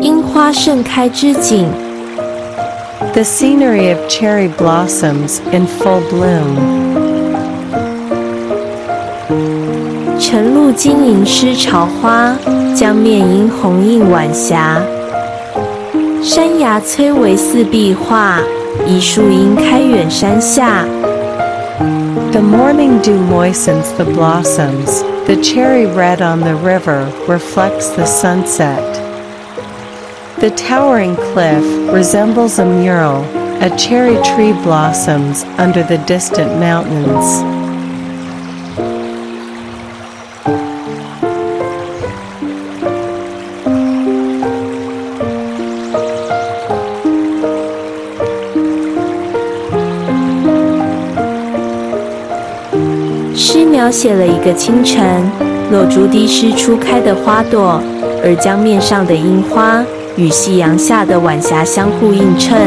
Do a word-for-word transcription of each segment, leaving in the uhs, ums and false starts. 樱花盛开之景。The scenery of cherry blossoms in full bloom. 晨露晶莹湿潮花，江面银红映晚霞。山崖崔嵬似壁画，一树樱开远山下。 The morning dew moistens the blossoms. The cherry red on the river reflects the sunset. The towering cliff resembles a mural. A cherry tree blossoms under the distant mountains.诗描写了一个清晨，落珠滴湿初开的花朵，而江面上的樱花与夕阳下的晚霞相互映衬。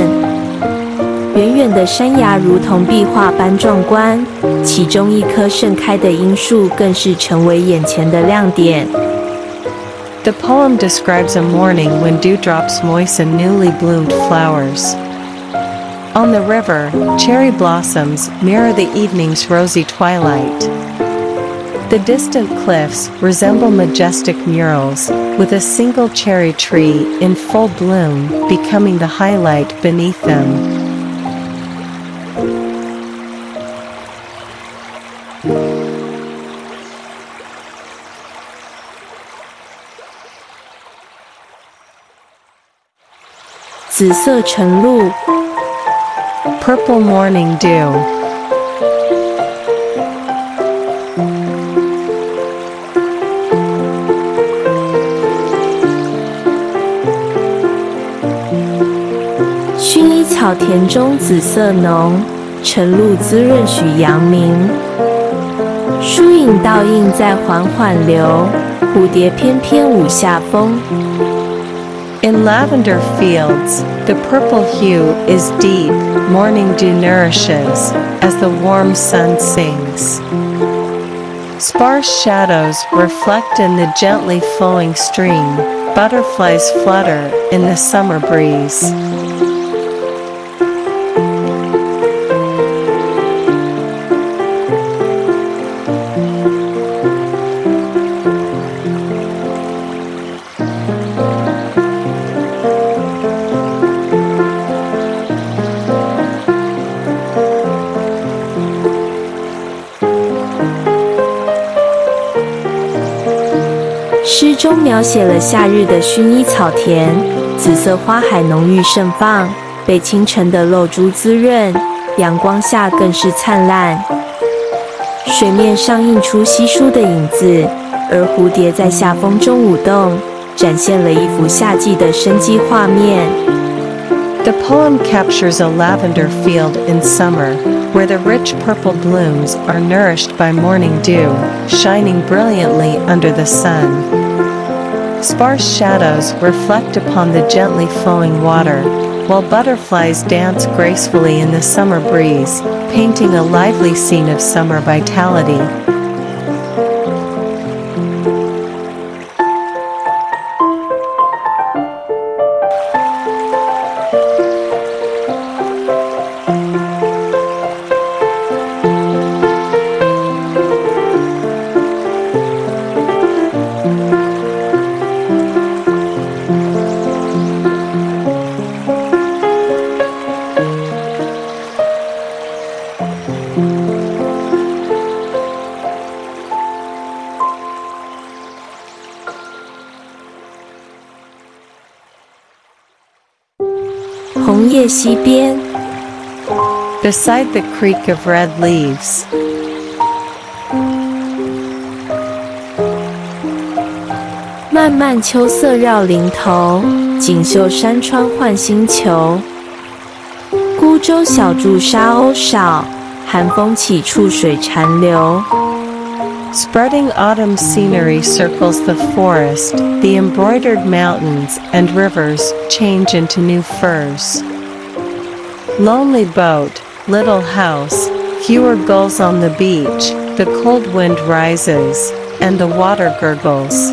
远远的山崖如同壁画般壮观，其中一棵盛开的樱树更是成为眼前的亮点。The poem describes a morning when dewdrops moisten newly bloomed flowers. On the river, cherry blossoms mirror the evening's rosy twilight. The distant cliffs resemble majestic murals, with a single cherry tree in full bloom becoming the highlight beneath them. Purple morning dew.薰衣草田中紫色浓，晨露滋润许阳明。疏影倒映在缓缓流，蝴蝶翩翩舞下风。 In lavender fields, the purple hue is deep, morning dew nourishes, as the warm sun sinks. Sparse shadows reflect in the gently flowing stream, butterflies flutter in the summer breeze.诗中描写了夏日的薰衣草田，紫色花海浓郁盛放，被清晨的露珠滋润，阳光下更是灿烂。水面上映出稀疏的影子，而蝴蝶在夏风中舞动，展现了一幅夏季的生机画面。The poem captures a lavender field in summer, where the rich purple blooms are nourished by morning dew, shining brilliantly under the sun. Sparse shadows reflect upon the gently flowing water, while butterflies dance gracefully in the summer breeze, painting a lively scene of summer vitality.红叶溪边 Beside the creek of red leaves. 漫漫秋色绕林头，锦绣山川换新裘。孤舟小筑沙鸥少，寒风起处水潺流。 Spreading autumn scenery circles the forest, the embroidered mountains and rivers change into new furs. Lonely boat, little house, fewer gulls on the beach, the cold wind rises, and the water gurgles.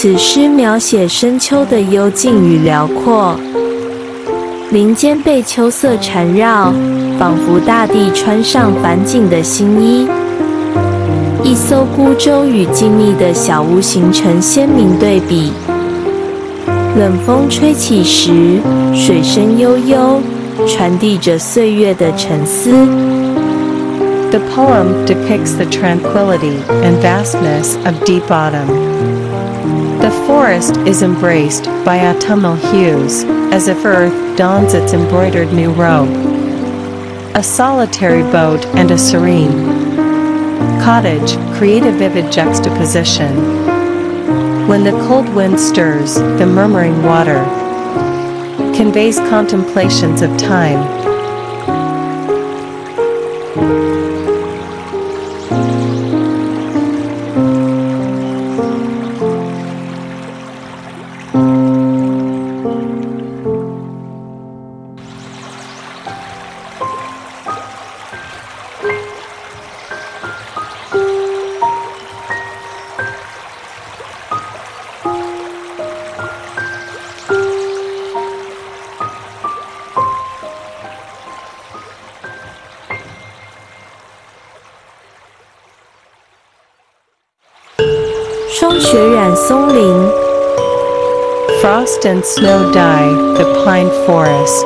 此诗描写深秋的幽静与辽阔，林间被秋色缠绕，仿佛大地穿上返景的新衣。一艘孤舟与静谧的小屋形成鲜明对比。冷风吹起时，水声悠悠，传递着岁月的沉思。 The poem depicts the tranquility and vastness of deep autumn. The forest is embraced by autumnal hues, as if earth dons its embroidered new robe. A solitary boat and a serene cottage create a vivid juxtaposition. When the cold wind stirs, the murmuring water conveys contemplations of time. Frost and snow dye the pine forest.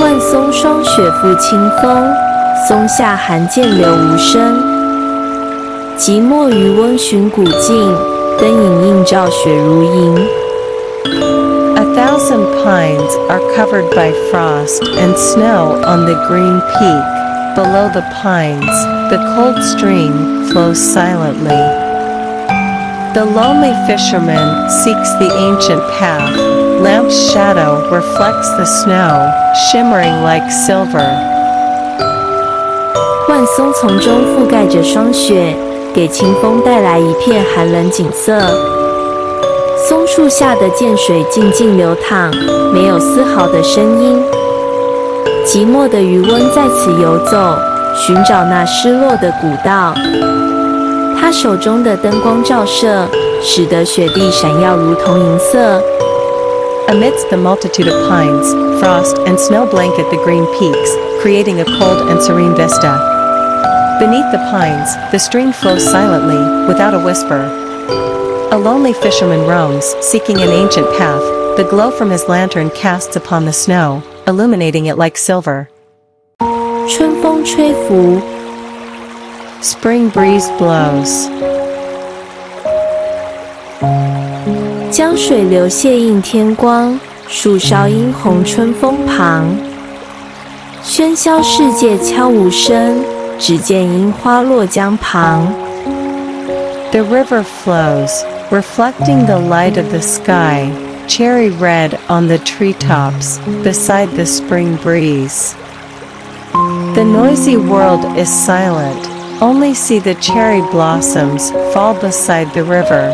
万松霜雪覆清风，松下寒涧流无声。寂寞余温寻古径，灯影映照雪如银。A thousand pines are covered by frost and snow on the green peak. Below the pines, the cold stream flows silently. The lonely fisherman seeks the ancient path. Lamp's shadow reflects the snow, shimmering like silver. 万松丛中覆盖着霜雪，给清风带来一片寒冷景色。松树下的涧水静静流淌，没有丝毫的声音。寂寞的余温在此游走，寻找那失落的古道。 他手中的灯光照射，使得雪地闪耀如同银色。Amidst the multitude of pines, frost and snow blanket the green peaks, creating a cold and serene vista. Beneath the pines, the stream flows silently, without a whisper. A lonely fisherman roams, seeking an ancient path. The glow from his lantern casts upon the snow, illuminating it like silver. 春风吹拂。 Spring breeze blows. 江水流泻映天光，树梢殷红春风旁。喧嚣世界悄无声，只见樱花落江旁。The river flows, reflecting the light of the sky, cherry red on the treetops, beside the spring breeze. The noisy world is silent. Only see the cherry blossoms fall beside the river.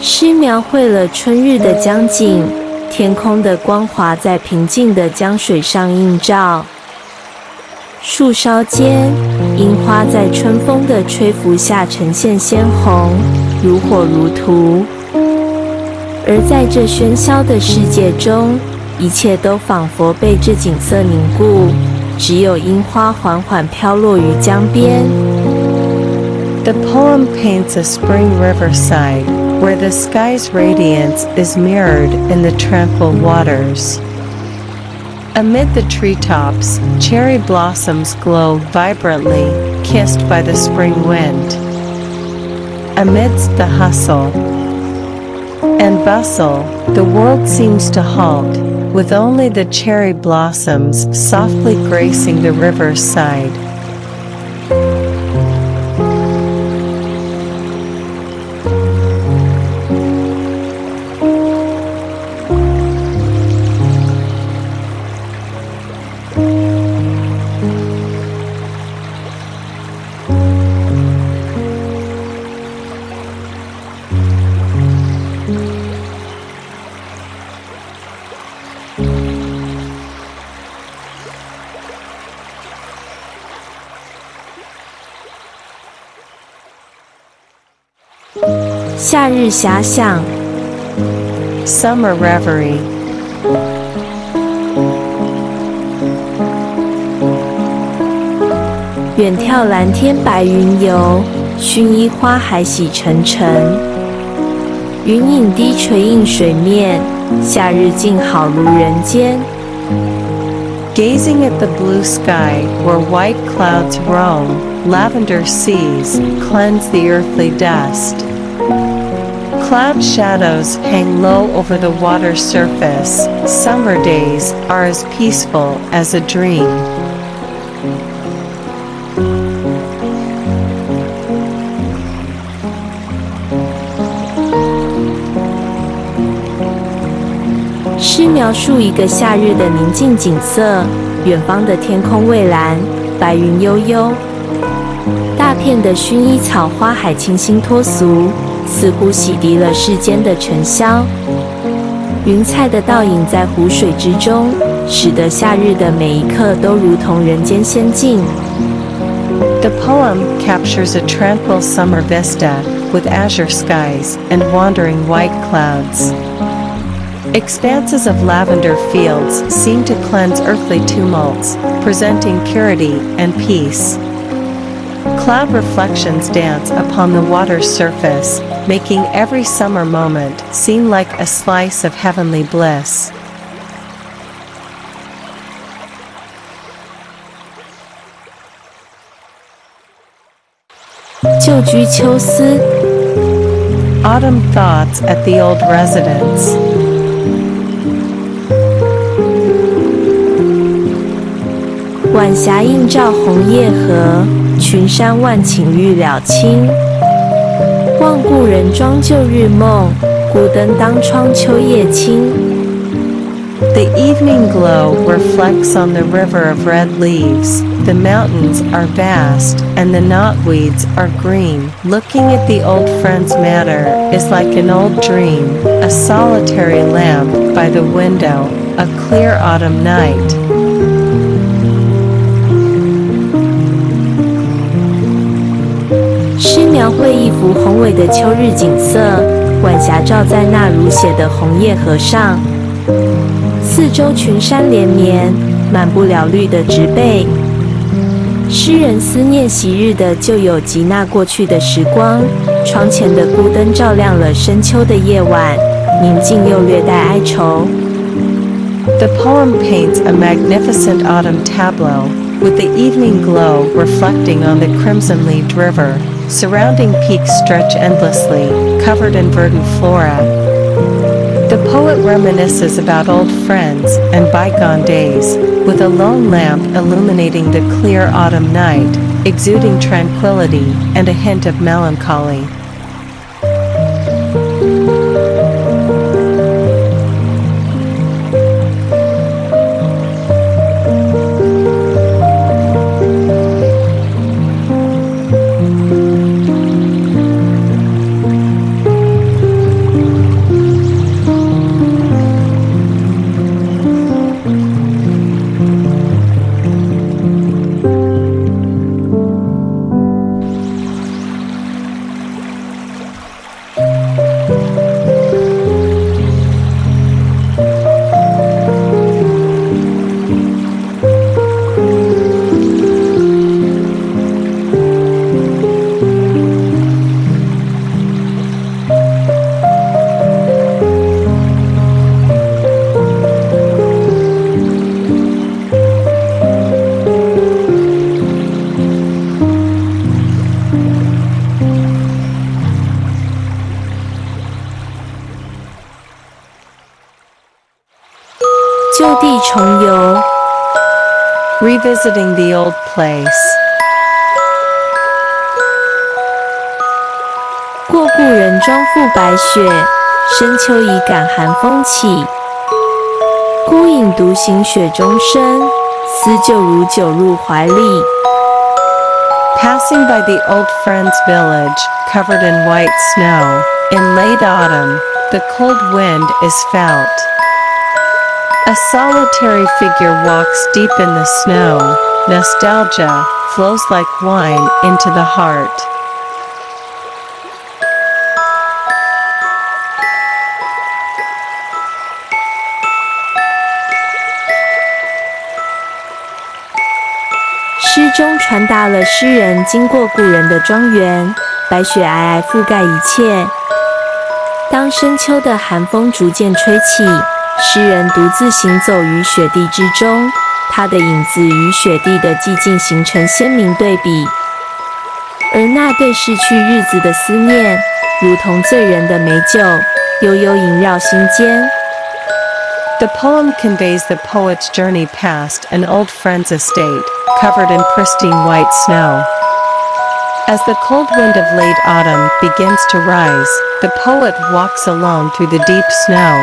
诗描绘了春日的江景，天空的光华在平静的江水上映照。 树梢间，樱花在春风的吹拂下呈现鲜红，如火如荼。而在这喧嚣的世界中，一切都仿佛被这景色凝固，只有樱花缓缓飘落于江边。The poem paints a spring riverside where the sky's radiance is mirrored in the tranquil waters. Amid the treetops, cherry blossoms glow vibrantly, kissed by the spring wind. Amidst the hustle and bustle, the world seems to halt, with only the cherry blossoms softly gracing the river's side. 夏日遐想 Summer reverie 远眺蓝天白云游薰衣花海洗沉沉 云影低垂映水面，夏日静好如人间。Gazing at the blue sky, where white clouds roam, lavender seas cleanse the earthly dust. Cloud shadows hang low over the water surface. Summer days are as peaceful as a dream.诗描述一个夏日的宁静景色，远方的天空蔚蓝，白云悠悠，大片的薰衣草花海清新脱俗，似乎洗涤了世间的尘嚣。云彩的倒影在湖水之中，使得夏日的每一刻都如同人间仙境。The poem captures a tranquil summer vista with azure skies and wandering white clouds. Expanses of lavender fields seem to cleanse earthly tumults, presenting purity and peace. Cloud reflections dance upon the water's surface, making every summer moment seem like a slice of heavenly bliss. Autumn thoughts at the old residence.晚霞映照红叶荷，群山万顷欲了清。望故人妆旧日梦，孤灯当窗秋夜清。The evening glow reflects on the river of red leaves. The mountains are vast, and the knotweeds are green. Looking at the old friend's manor is like an old dream, a solitary lamp by the window, a clear autumn night.描绘一幅宏伟的秋日景色，晚霞照在那如血的红叶荷上，四周群山连绵，满布蓼绿的植被。诗人思念昔日的旧友及那过去的时光，窗前的孤灯照亮了深秋的夜晚，宁静又略带哀愁。The poem paints a magnificent autumn tableau, with the evening glow reflecting on the crimson-leaved river. Surrounding peaks stretch endlessly, covered in verdant flora. The poet reminisces about old friends and bygone days, with a lone lamp illuminating the clear autumn night, exuding tranquility and a hint of melancholy. Revisiting the old place. 过故人妆覆白雪，深秋已感寒风起。孤影独行雪中身，思旧如酒入怀里。Passing by the old friend's village, covered in white snow, in late autumn. the cold wind is felt. A solitary figure walks deep in the snow. Nostalgia flows like wine into the heart.诗中传达了诗人经过故人的庄园，白雪皑皑覆盖一切。当深秋的寒风逐渐吹起，诗人独自行走于雪地之中，他的影子与雪地的寂静形成鲜明对比，而那对逝去日子的思念，如同醉人的美酒，悠悠萦绕心间。The poem conveys the poet's journey past an old friend's estate, covered in pristine white snow. As the cold wind of late autumn begins to rise, the poet walks alone through the deep snow,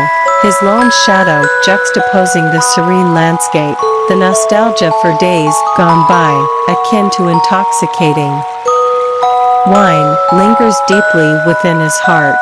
his lone shadow juxtaposing the serene landscape, the nostalgia for days gone by, akin to intoxicating wine, lingers deeply within his heart.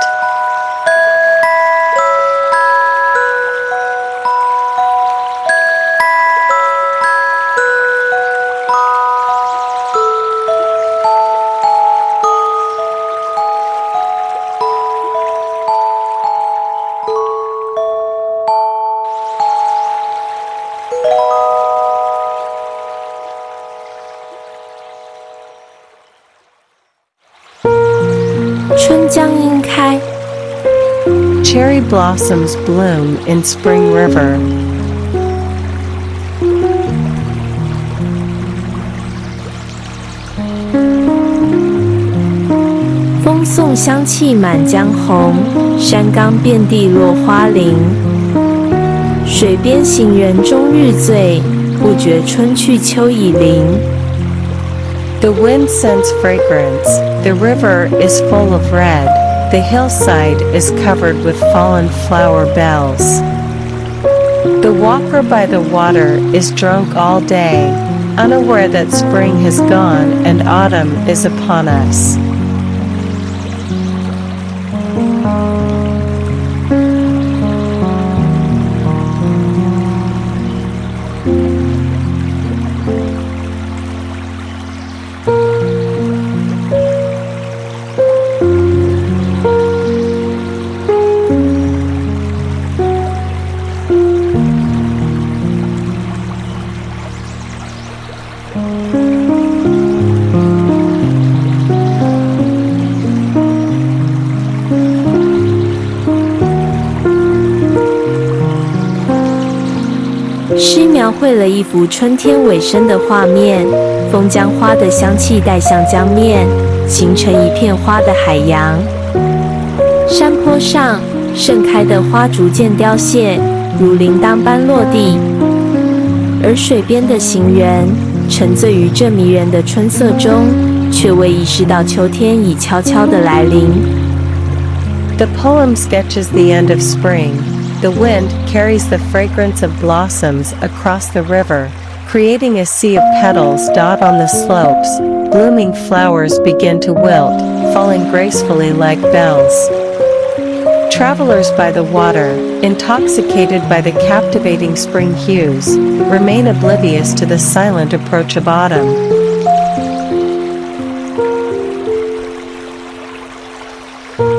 Cherry blossoms bloom in Spring River.风送香气满江红，山岗遍地落花林。水边行人终日醉，不觉春去秋已临。The wind sends fragrance. The river is full of red. The hillside is covered with fallen flower bells. The walker by the water is drunk all day, unaware that spring has gone and autumn is upon us.诗描绘了一幅春天尾声的画面，风将花的香气带向江面，形成一片花的海洋。山坡上盛开的花逐渐凋谢，如铃铛般落地，而水边的行人沉醉于这迷人的春色中，却未意识到秋天已悄悄地来临。The poem sketches the end of spring. The wind carries the fragrance of blossoms across the river, creating a sea of petals dot on the slopes. Blooming flowers begin to wilt, falling gracefully like bells. Travelers by the water, intoxicated by the captivating spring hues, remain oblivious to the silent approach of autumn. Music.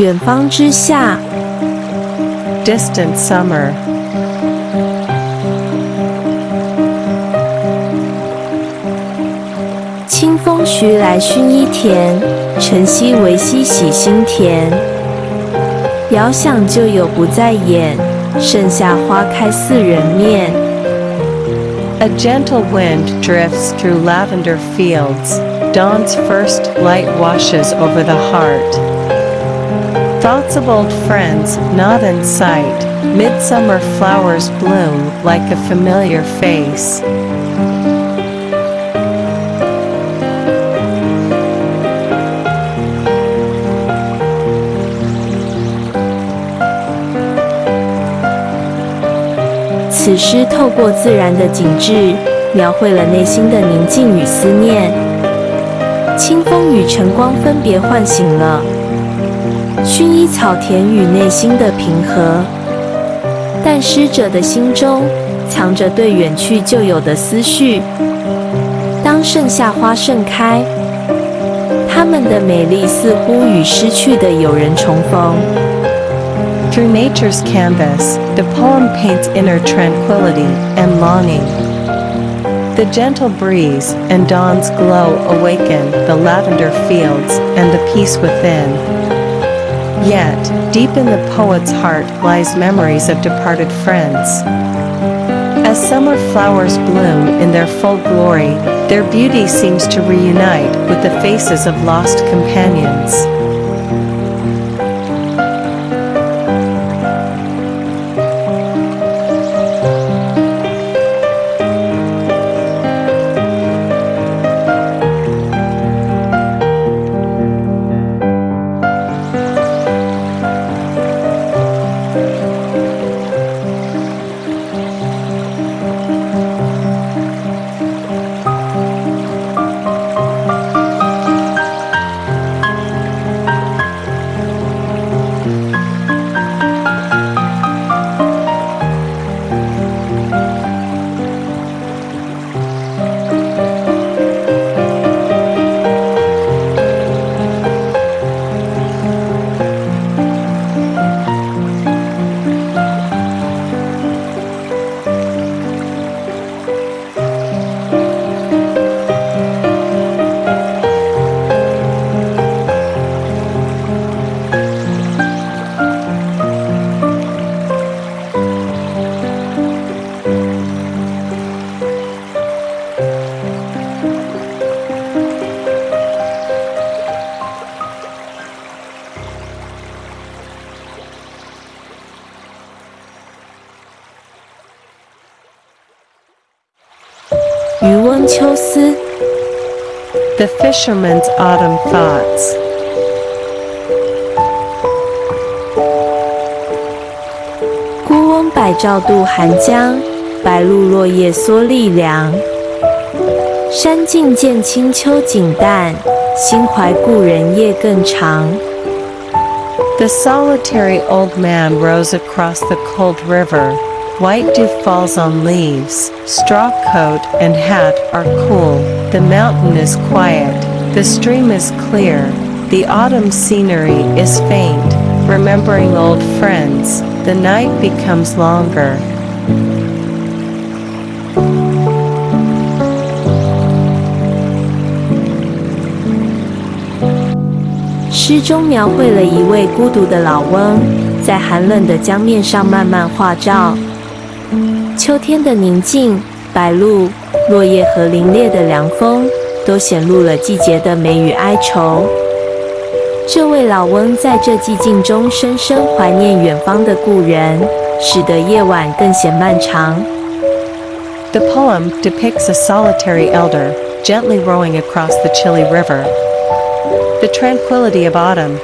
远方之夏 distant summer 清风徐来薰衣田晨曦为皙洗心田遥想旧友不在眼盛夏花开似人面 A gentle wind drifts through lavender fields. Dawn's first light washes over the heart. Thoughts of old friends not in sight. Midsummer flowers bloom like a familiar face.此诗透过自然的景致，描绘了内心的宁静与思念。清风与晨光分别唤醒了薰衣草田与内心的平和，但诗者的心中藏着对远去旧友的思绪。当盛夏花盛开，它们的美丽似乎与失去的友人重逢。Through nature's canvas, the poem paints inner tranquility and longing. The gentle breeze and dawn's glow awaken the lavender fields and the peace within. Yet, deep in the poet's heart lies memories of departed friends. As summer flowers bloom in their full glory, their beauty seems to reunite with the faces of lost companions. The Fisherman's Autumn Thoughts. Gu Wong Bai Zhao Du Han Jiang, Bai Lu Luo Ye Suo Li Liang. Shan Jing Jian Qing Qiu Jing Dan, Xing Huai Gu Ren Ye Geng Chang. The solitary old man rows across the cold river. White dew falls on leaves, straw coat and hat are cool, the mountain is quiet, the stream is clear, the autumn scenery is faint, remembering old friends, the night becomes longer.诗中描绘了一位孤独的老翁，在寒冷的江面上慢慢画照。秋天的宁静，白鹭、落叶和凛冽的凉风，都显露了季节的美与哀愁。这位老翁在这寂静中深深怀念远方的故人，使得夜晚更显漫长。The poem depicts a solitary elder gently rowing across the chilly river. The tranquility of autumn,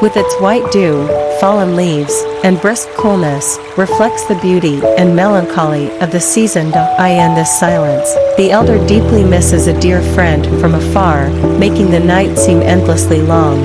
with its white dew, fallen leaves, and brisk coolness, reflects the beauty and melancholy of the season. In this silence, the elder deeply misses a dear friend from afar, making the night seem endlessly long.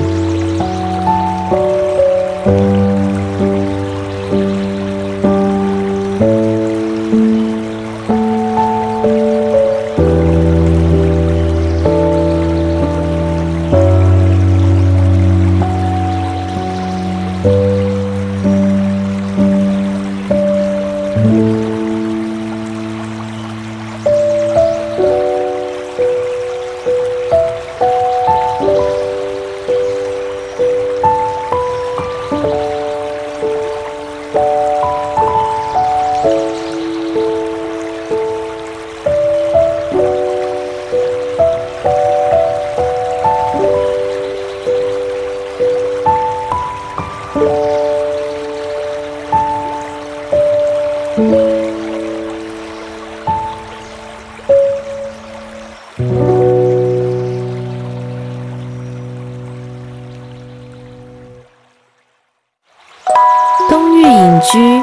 G.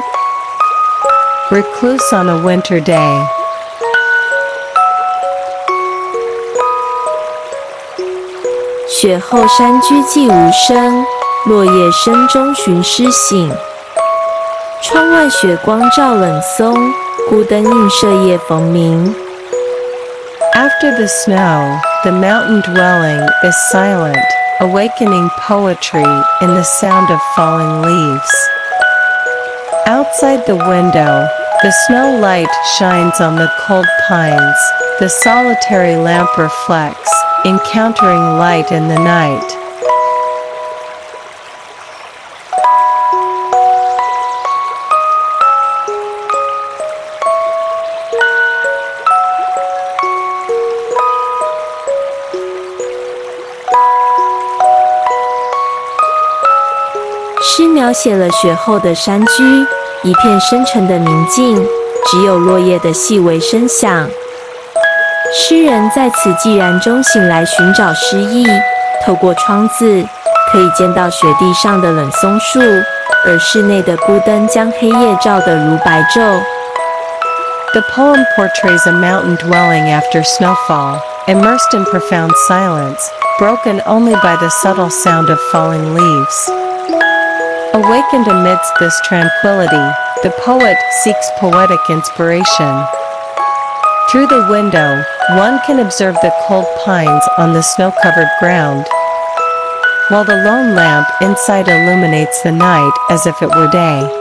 Recluse on a winter day.雪后山居寂无声，落叶声中寻诗醒。窗外雪光照冷松，孤灯映射夜逢明。After the snow, the mountain dwelling is silent, awakening poetry in the sound of falling leaves. Outside the window, the snow light shines on the cold pines, the solitary lamp reflects, encountering light in the night.诗描写了雪后的山居，一片深沉的宁静，只有落叶的细微声响。诗人在此寂然中醒来，寻找诗意。透过窗子，可以见到雪地上的冷松树，而室内的孤灯将黑夜照得如白昼。The poem portrays a mountain dwelling after snowfall, immersed in profound silence, broken only by the subtle sound of falling leaves. Awakened amidst this tranquility, the poet seeks poetic inspiration. Through the window, one can observe the cold pines on the snow-covered ground, while the lone lamp inside illuminates the night as if it were day.